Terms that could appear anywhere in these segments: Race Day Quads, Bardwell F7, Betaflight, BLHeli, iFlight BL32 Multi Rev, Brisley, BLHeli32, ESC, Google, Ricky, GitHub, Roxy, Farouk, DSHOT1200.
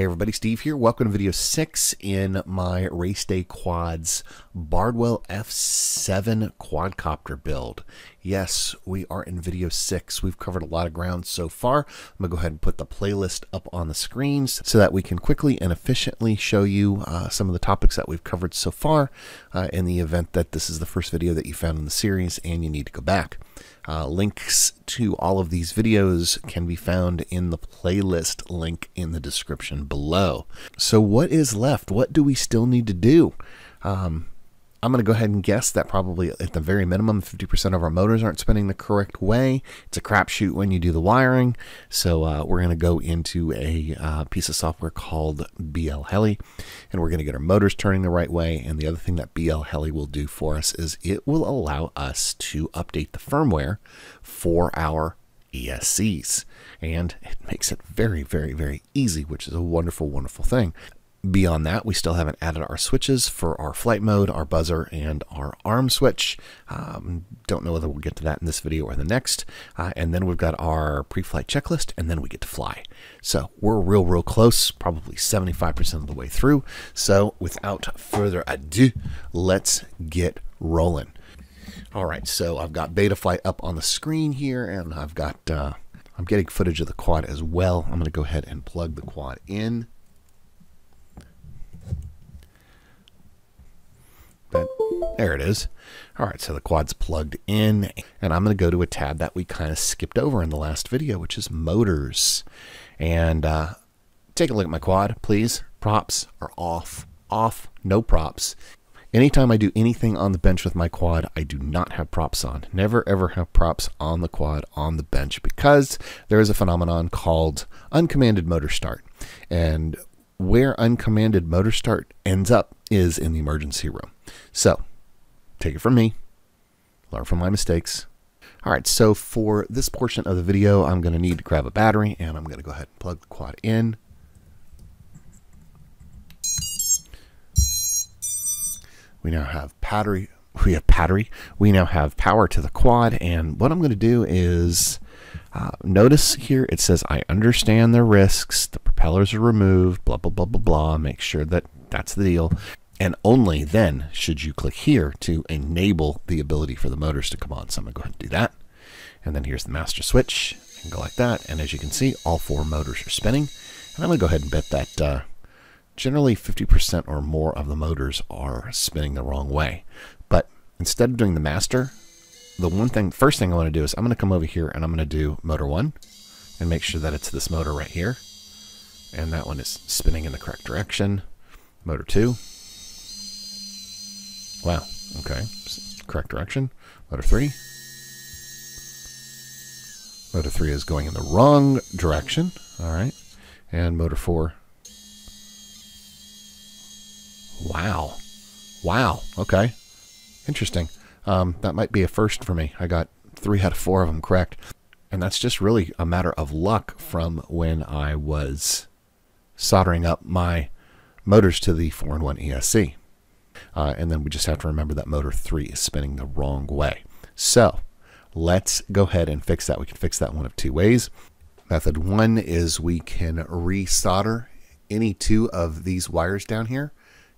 Hey everybody, Steve here. Welcome to video 6 in my Race Day Quads Bardwell F7 quadcopter build. Yes, we are in video 6. We've covered a lot of ground so far. I'm going to go ahead and put the playlist up on the screens so that we can quickly and efficiently show you some of the topics that we've covered so far in the event that this is the first video that you found in the series and you need to go back. Links to all of these videos can be found in the playlist link in the description below. So what is left? What do we still need to do? I'm going to go ahead and guess that probably at the very minimum 50% of our motors aren't spinning the correct way. It's a crapshoot when you do the wiring. So we're going to go into a piece of software called BLHeli, and we're going to get our motors turning the right way. And the other thing that BLHeli will do for us is it will allow us to update the firmware for our ESCs. And it makes it very, very, very easy, which is a wonderful, wonderful thing. Beyond that, we still haven't added our switches for our flight mode, our buzzer, and our arm switch. Don't know whether we'll get to that in this video or the next. And then we've got our pre-flight checklist, and then we get to fly. So we're real close, probably 75% of the way through. So without further ado, let's get rolling. All right, so I've got Betaflight up on the screen here, and I've got, I'm getting footage of the quad as well. I'm going to go ahead and plug the quad in. But there it is. All right, so the quad's plugged in, and I'm going to go to a tab that we kind of skipped over in the last video, which is motors. And take a look at my quad, please. Props are off, no props. Anytime I do anything on the bench with my quad, I do not have props on. Never ever have props on the quad on the bench, because there is a phenomenon called uncommanded motor start. And where uncommanded motor start ends up is in the emergency room. So take it from me, learn from my mistakes. All right, so for this portion of the video, I'm going to need to grab a battery, and I'm going to go ahead and plug the quad in. We now have power to the quad, and what I'm going to do is notice here it says, I understand the risks, the propellers are removed, blah, blah, blah, blah, blah. Make sure that that's the deal. And only then should you click here to enable the ability for the motors to come on. So I'm going to go ahead and do that. And then here's the master switch. You can go like that. And as you can see, all four motors are spinning. And I'm going to go ahead and bet that generally 50% or more of the motors are spinning the wrong way. But instead of doing the master, the first thing I want to do is I'm going to come over here and I'm going to do motor 1 and make sure that it's this motor right here. And that one is spinning in the correct direction. Motor 2. Wow, okay, correct direction. Motor 3. Motor 3 is going in the wrong direction. All right, and motor 4. Wow, okay, interesting. That might be a first for me. I got 3 out of 4 of them correct. And that's just really a matter of luck from when I was soldering up my motors to the 4-in-1 ESC. And then we just have to remember that motor 3 is spinning the wrong way. So let's go ahead and fix that. We can fix that one of 2 ways. Method 1 is we can re-solder any 2 of these wires down here.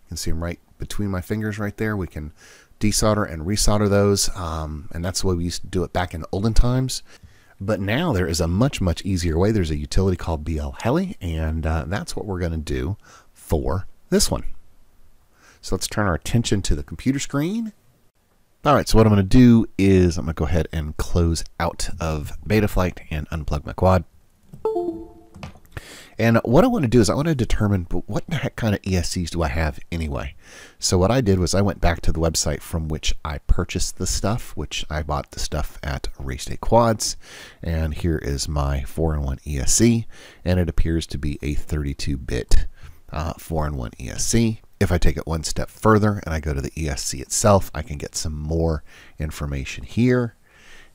You can see them right between my fingers right there. We can desolder and resolder those. And that's the way we used to do it back in the olden times. But now there is a much easier way. There's a utility called BLHeli, and that's what we're going to do for this one. So let's turn our attention to the computer screen. All right, so what I'm going to do is I'm going to go ahead and close out of Betaflight and unplug my quad. And what I want to do is I want to determine, but what the heck kind of ESCs do I have anyway? So what I did was I went back to the website from which I purchased the stuff, which I bought the stuff at Race Day Quads. And here is my 4-in-1 ESC, and it appears to be a 32-bit 4-in-1 ESC. If I take it one step further and I go to the ESC itself, I can get some more information here.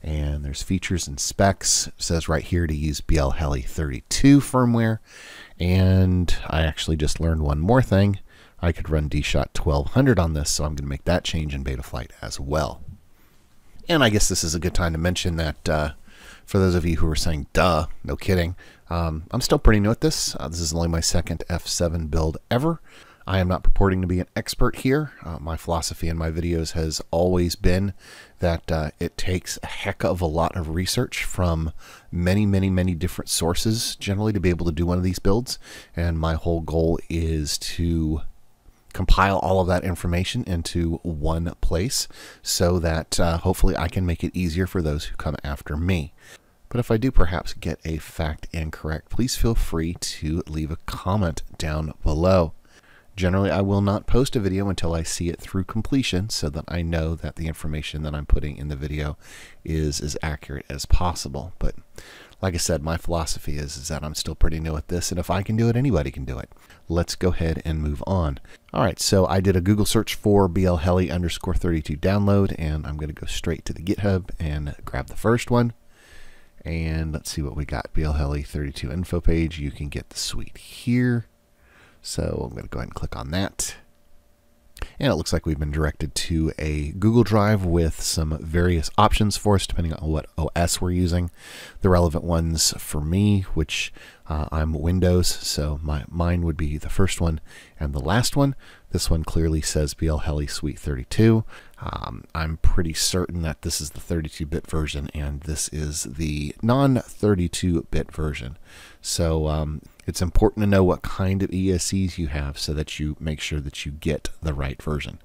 And there's features and specs. It says right here to use BLHeli32 firmware. And I actually just learned one more thing. I could run DSHOT1200 on this, so I'm going to make that change in Betaflight as well. And I guess this is a good time to mention that for those of you who are saying, duh, no kidding, I'm still pretty new at this. This is only my second F7 build ever. I am not purporting to be an expert here. My philosophy in my videos has always been that it takes a heck of a lot of research from many different sources generally to be able to do one of these builds. And my whole goal is to compile all of that information into one place so that hopefully I can make it easier for those who come after me. But if I do perhaps get a fact incorrect, please feel free to leave a comment down below. Generally, I will not post a video until I see it through completion so that I know that the information that I'm putting in the video is as accurate as possible. But like I said, my philosophy is that I'm still pretty new at this, and if I can do it, anybody can do it. Let's go ahead and move on. All right, so I did a Google search for BLHeli32 download, and I'm going to go straight to the GitHub and grab the first one. And let's see what we got. BLHeli32 info page. You can get the suite here. So I'm going to go ahead and click on that. And it looks like we've been directed to a Google Drive with some various options for us, depending on what OS we're using. The relevant ones for me, which I'm Windows, so mine would be the first one and the last one. This one clearly says BLHeli Suite 32. I'm pretty certain that this is the 32-bit version, and this is the non-32-bit version. So it's important to know what kind of ESCs you have so that you make sure that you get the right version.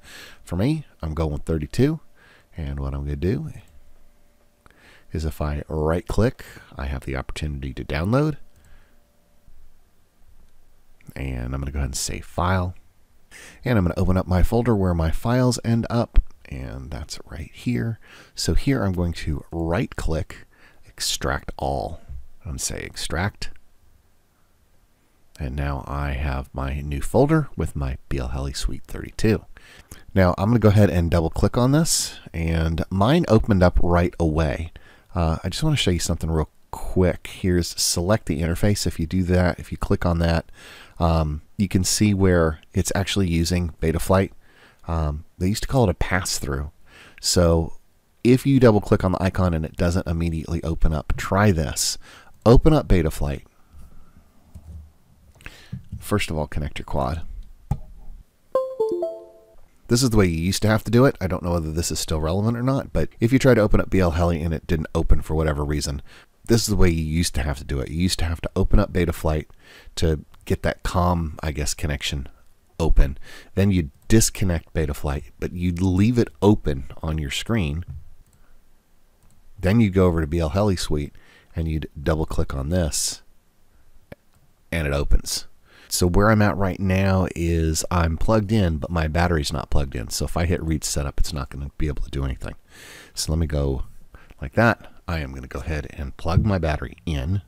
For me, I'm going with 32, and what I'm going to do is if I right-click, I have the opportunity to download, and I'm going to go ahead and save file. And I'm going to open up my folder where my files end up, and that's right here. So here I'm going to right-click, extract all, and say extract. And now I have my new folder with my BLHeli Suite 32. Now I'm going to go ahead and double-click on this, and mine opened up right away. I just want to show you something real quick. Here's select the interface. If you do that, if you click on that, you can see where it's actually using Betaflight. They used to call it a pass-through. So if you double-click on the icon and it doesn't immediately open up, try this. Open up Betaflight. First of all, connect your quad. This is the way you used to have to do it. I don't know whether this is still relevant or not, but if you try to open up BLHeli and it didn't open for whatever reason, this is the way you used to have to do it. You used to have to open up Betaflight to get that COM, I guess, connection open. Then you'd disconnect Betaflight, but you'd leave it open on your screen. Then you'd go over to BLHeli Suite and you'd double click on this and it opens. So where I'm at right now is I'm plugged in, but my battery's not plugged in. So if I hit read setup, it's not going to be able to do anything. So let me go like that. I am going to go ahead and plug my battery in.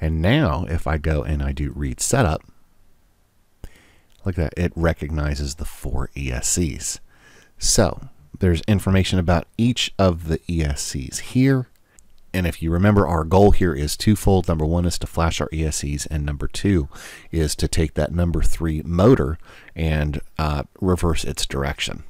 And now if I go and I do read setup, look at that, it recognizes the 4 ESCs. So there's information about each of the ESCs here. And if you remember, our goal here is twofold. Number one is to flash our ESCs, and number two is to take that number 3 motor and reverse its direction.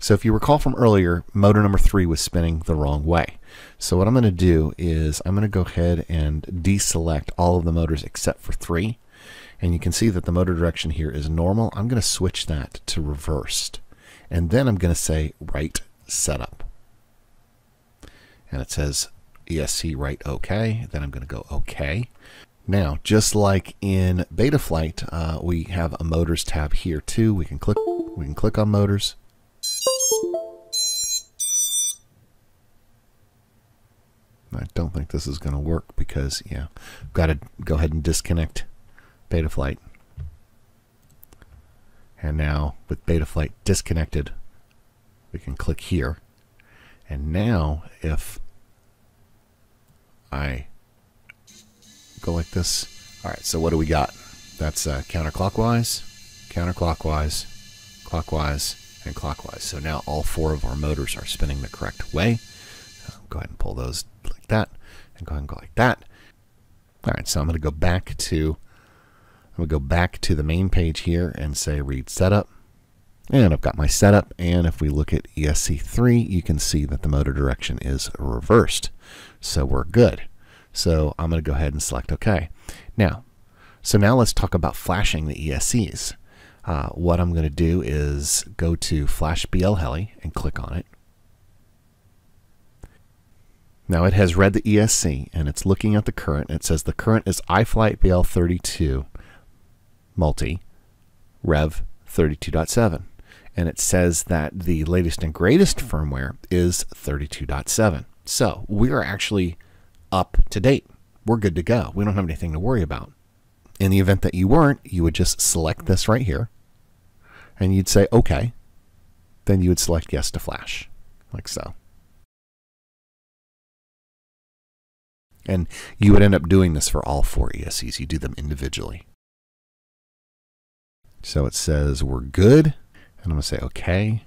So if you recall from earlier, motor number 3 was spinning the wrong way. So what I'm going to do is I'm going to go ahead and deselect all of the motors except for 3. And you can see that the motor direction here is normal. I'm going to switch that to reversed. And then I'm going to say write setup. And it says ESC write OK. Then I'm going to go OK. Now, just like in Betaflight, we have a motors tab here too. We can click on motors. I don't think this is going to work because, yeah, I've got to go ahead and disconnect Betaflight. And now with Betaflight disconnected, we can click here. And now if I go like this, all right, so what do we got? That's counterclockwise, counterclockwise, clockwise, and clockwise. So now all 4 of our motors are spinning the correct way. Go ahead and pull those like that, and go ahead and go like that. All right, so I'm going to go back to the main page here and say read setup. And I've got my setup, and if we look at ESC3, you can see that the motor direction is reversed. So we're good. So I'm going to go ahead and select OK. So now let's talk about flashing the ESCs. What I'm going to do is go to Flash BLHeli and click on it. Now it has read the ESC and it's looking at the current. It says the current is iFlight BL32 Multi Rev 32.7, and it says that the latest and greatest firmware is 32.7. So we are actually up to date. We're good to go. We don't have anything to worry about. In the event that you weren't, you would just select this right here and you'd say OK. Then you would select yes to flash, like so. And you would end up doing this for all four ESCs. You do them individually. So it says we're good, and I'm going to say OK.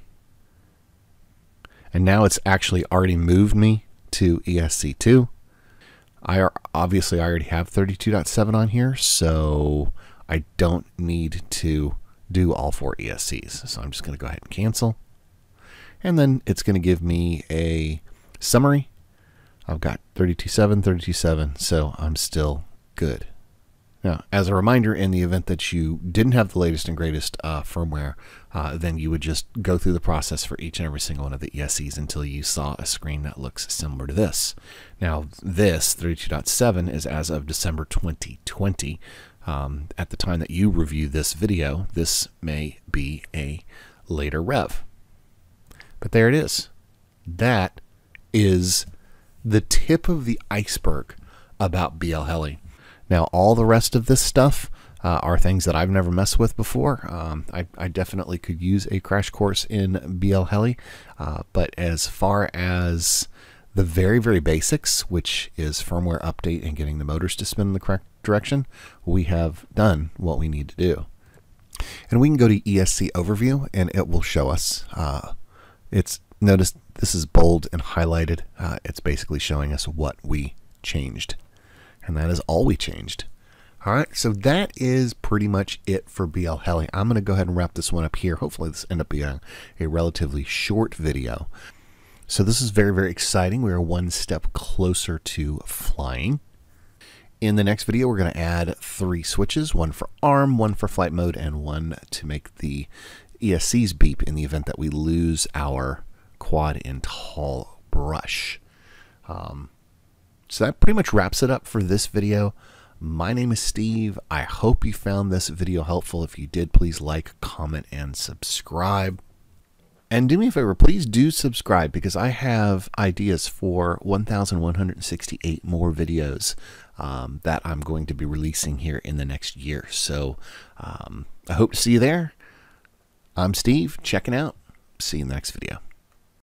And now it's actually already moved me to ESC2. Obviously I already have 32.7 on here, so I don't need to do all four ESCs. So I'm just going to go ahead and cancel. And then it's going to give me a summary. I've got 32.7, 32.7, so I'm still good. Now, as a reminder, in the event that you didn't have the latest and greatest firmware, then you would just go through the process for each and every single one of the ESCs until you saw a screen that looks similar to this. Now, this 32.7 is as of December 2020. At the time that you review this video, this may be a later rev. But there it is. That is the tip of the iceberg about BLHeli. Now, all the rest of this stuff are things that I've never messed with before. I definitely could use a crash course in BLHeli, but as far as the very, very basics, which is firmware update and getting the motors to spin in the correct direction, we have done what we need to do. And we can go to ESC Overview, and it will show us. Notice this is bold and highlighted. It's basically showing us what we changed. And that is all we changed. All right, so that is pretty much it for BLHeli. I'm going to go ahead and wrap this one up here. Hopefully this ends up being a relatively short video. So this is very, very exciting. We are one step closer to flying. In the next video, we're going to add three switches, one for ARM, one for flight mode, and one to make the ESCs beep in the event that we lose our quad in tall brush. So that pretty much wraps it up for this video. My name is Steve. I hope you found this video helpful. If you did, please like, comment, and subscribe. And do me a favor, please do subscribe, because I have ideas for 1,168 more videos that I'm going to be releasing here in the next year. So I hope to see you there. I'm Steve, checking out. See you in the next video.